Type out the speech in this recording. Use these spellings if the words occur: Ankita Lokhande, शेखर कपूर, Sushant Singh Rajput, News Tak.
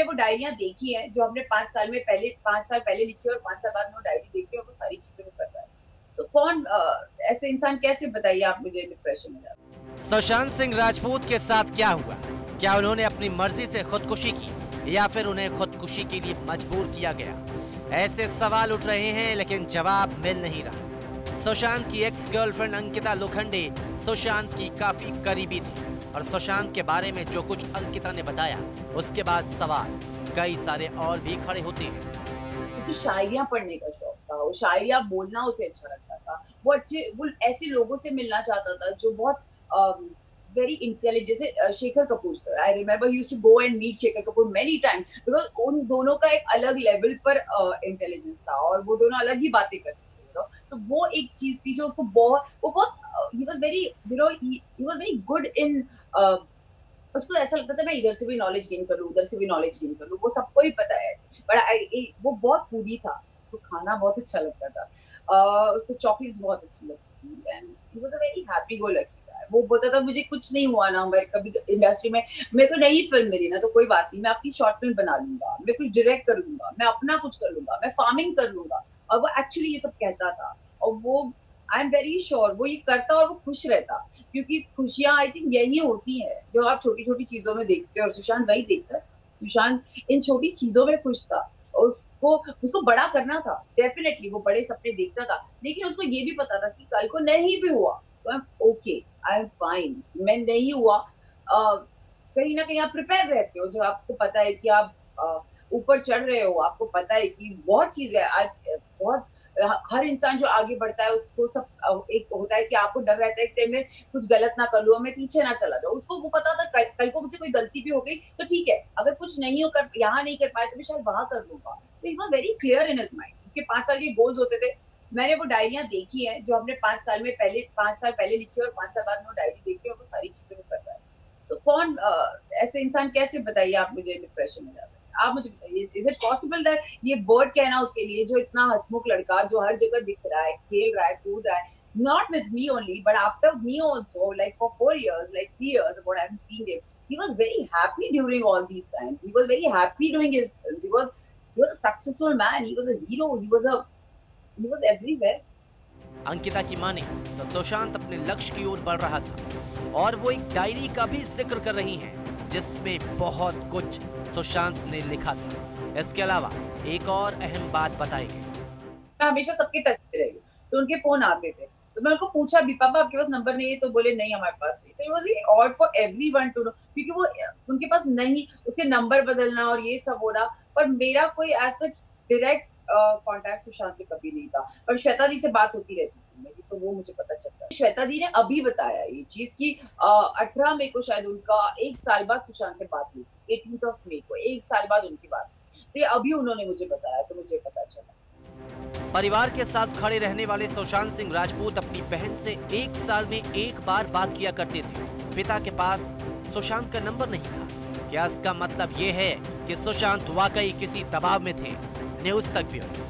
हमने वो डायरियां देखी है जो हमने 5 साल में पहले 5 साल पहले लिखी और 5 साल बाद वो डायरी देखी और वो सारी चीजें वो कर रहा है। तो कौन ऐसे इंसान, कैसे बताइए आप मुझे डिप्रेशन में। सुशांत सिंह राजपूत के साथ क्या हुआ? क्या उन्होंने अपनी मर्जी से खुदकुशी की या फिर उन्हें खुदकुशी के लिए मजबूर किया गया? ऐसे सवाल उठ रहे हैं लेकिन जवाब मिल नहीं रहा। सुशांत की एक्स गर्लफ्रेंड अंकिता लोखंडे सुशांत की काफी करीबी थी और सुशांत के बारे में जो कुछ अंकिता ने बताया उसके बाद सवाल कई सारे और भी खड़े होते हैं। उसको शायरियाँ पढ़ने का शौक था, वो शायरियाँ बोलना उसे अच्छा लगता था, वो अच्छे वो ऐसे लोगों से मिलना चाहता था जो बहुत वेरी इंटेलिजेंट, जैसे शेखर कपूर sir. I remember used to go and meet शेखर कपूर many time because उन दोनों का एक अलग लेवल पर इंटेलिजेंस था और वो दोनों अलग ही बातें करते थे। तो वो एक चीज थी जो उसको बहुत ही was very he was very good in, उसको ऐसा लगता था मैं इधर से भी नॉलेज गेन कर लूँ उधर से भी नॉलेज गेन कर लूँ, वो सबको ही पता है। बट वो बहुत फूडी था, उसको खाना बहुत अच्छा लगता था, उसको चॉकलेट्स बहुत अच्छी लगती थी and he was a very happy go lucky. वो बोलता था मुझे कुछ नहीं हुआ ना, मैं कभी इंडस्ट्री में मेरे को नई फिल्म मिली ना तो कोई बात नहीं, मैं अपनी शॉर्ट फिल्म बना लूंगा, मैं कुछ डायरेक्ट कर लूंगा, मैं अपना कुछ कर लूंगा, मैं फार्मिंग कर लूंगा। और वो एक्चुअली ये सब कहता था और वो आई एम वेरी श्योर वो ये करता और वो खुश रहता, क्योंकि खुशियाँ आई थिंक यही होती है जो आप छोटी छोटी चीजों में देखते हो। और सुशांत वही देखता है, सुशांत इन छोटी चीजों में खुश था, उसको बड़ा करना था। डेफिनेटली वो बड़े सपने देखता था लेकिन उसको ये भी पता था कि कल को नहीं भी हुआ तो I am okay, I am fine, मैं नहीं हुआ। कहीं ना कहीं आप प्रिपेयर रहते हो जब आपको पता है कि आप ऊपर चढ़ रहे हो, आपको पता है कि बहुत चीजें आज बहुत हर इंसान जो आगे बढ़ता है उसको सब एक होता है कि आपको डर रहता है कि मैं कुछ गलत ना कर लूं, मैं पीछे ना चला जाऊं। उसको वो पता था कल को मुझसे कोई गलती भी हो गई तो ठीक है, अगर कुछ नहीं हो कर यहाँ नहीं कर पाए तो मैं शायद वहां कर लूंगा। तो he was very clear in his mind. उसके 5 साल के गोल्स होते थे, मैंने वो डायरियां देखी है जो हमने 5 साल में पहले 5 साल पहले लिखी और 5 साल बाद वो डायरी देखी और वो सारी चीजें वो कर रहा है। तो कौन ऐसे इंसान, कैसे बताइए आप मुझे डिप्रेशन में जा सकते? आप मुझे बताइए, इज इट पॉसिबल दैट ये वर्ड कहना उसके लिए जो इतना हंसमुख लड़का जो हर जगह दिख रहा है, खेल रहा है, कूद रहा है, not with me only but after me also, like for 4 years, like 3 years what I have seen him, he was very happy during all these times, he was very happy doing his things, he was a successful man, he was a hero, he was everywhere. Ankita की माने तो सुशांत अपने लक्ष्य की ओर बढ़ रहा था और वो एक डायरी का भी जिक्र कर रही हैं जिसमें बहुत कुछ सुशांत ने लिखा था। इसके अलावा एक और अहम बात बताएगी। मैं हमेशा सबके टच में रही तो उनके फोन आते थे तो मैं उनको पूछा भी पापा आपके पास नंबर नहीं है, तो बोले नहीं हमारे पास है। तो it was odd for everyone to know, क्योंकि वो उनके पास नहीं, उसके नंबर बदलना और ये सब होना, पर मेरा कोई ऐसा डायरेक्ट कॉन्टैक्ट सुशांत से कभी नहीं था। पर श्वेता जी से बात होती रहती थी मेरी, तो वो मुझे पता चलता है। श्वेता जी ने अभी बताया ये चीज कि 18 मई को शायद उनका 1 साल बाद सुशांत से बात हुई, 18 मई को 1 साल बाद उनकी बात हुई, तो ये अभी उन्होंने मुझे बताया तो मुझे पता चला। परिवार के साथ खड़े रहने वाले सुशांत सिंह राजपूत अपनी बहन से 1 साल में 1 बार बात किया करते थे। पिता के पास सुशांत का नंबर नहीं था। क्या इसका मतलब ये है कि सुशांत वाकई किसी दबाव में थे? न्यूज़ तक भी।